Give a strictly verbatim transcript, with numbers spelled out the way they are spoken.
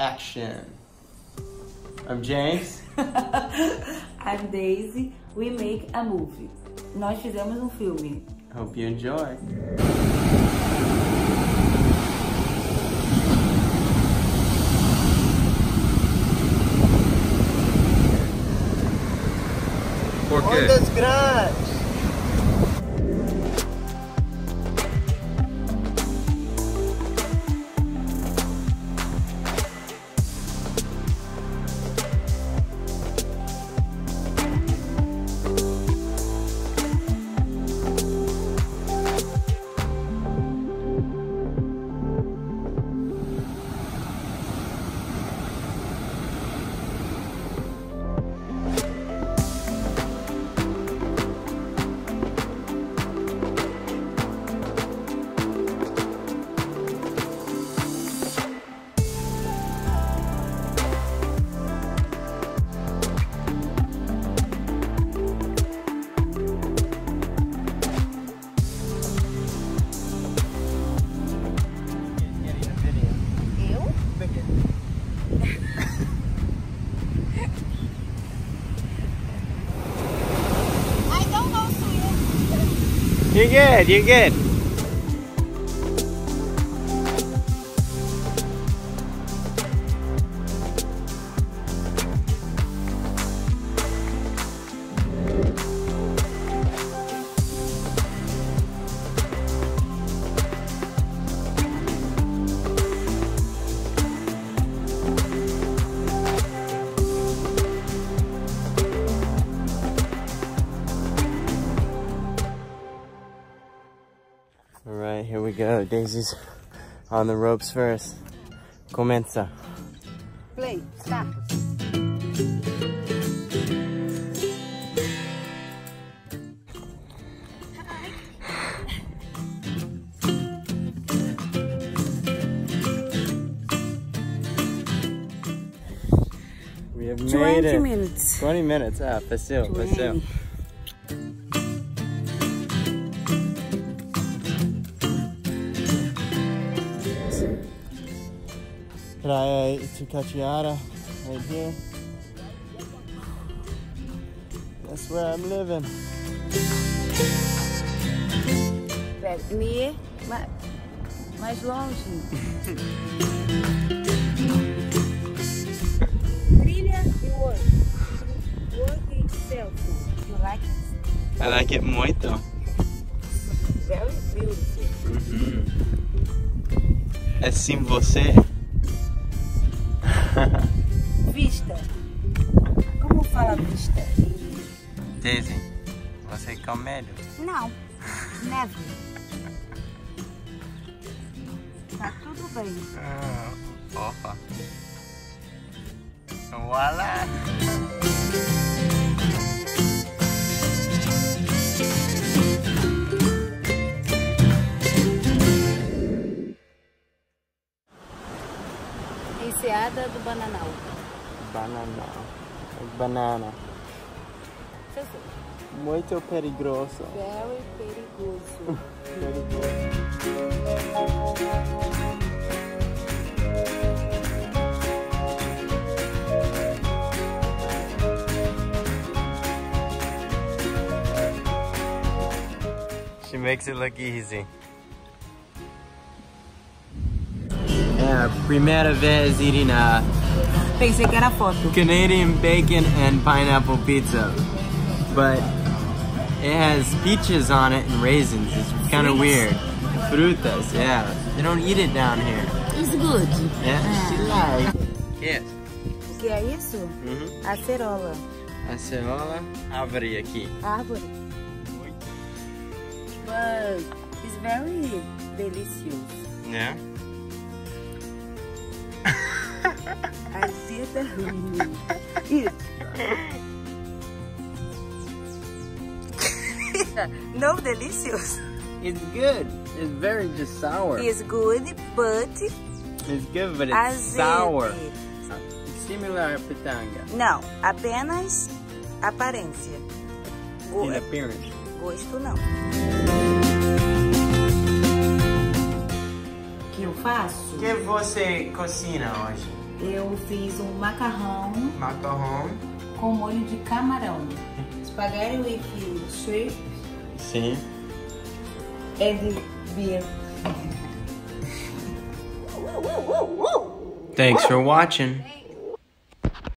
Action. I'm James. I'm Daisy. We make a movie. Nós fizemos um filme. Hope you enjoy. Por quê? Ondas grandes. You're good, you're good. Alright, here we go. Daisy's on the ropes first. Comienza. Play, stop. We have made twenty it. Minutes. twenty minutes. Ah, facile, facile. Praia Itacoatiara, right here. That's where I'm living. Me, mais longe. Trilha de ouro. Work itself. You like it? I like it muito. Very beautiful. Mm-hmm. É sim você. Vista. Como fala vista? Daisy, você com medo? Não, never. Tá tudo bem. Uh, opa. Voilà. Enseada do Bananal. Bananal. Banana. Muito perigoso. Very perigoso. Perigoso. She makes it look easy. É a primeira vez eating a... Pensei que era foto. Canadian bacon and pineapple pizza. But it has peaches on it and raisins. It's kind of weird. Frutas, yeah. They don't eat it down here. It's good. Yeah, she likes it. Yes. O que é isso? Uh-huh. Acerola. Acerola. Árvore aqui. Árvore. Muito. But it's very delicious. Yeah? I see the eat. No, delicious. It's good. It's very just sour. It's good, but it's good, but it's azeite. Sour. It's similar to pitanga. No, apenas aparência. In appearance. Gosto não. O que eu faço? O que você cocina hoje? eu fiz um macarrão, macarrão com molho de camarão. Spaghetti with shrimp. Sim. And beer. Thanks for watching.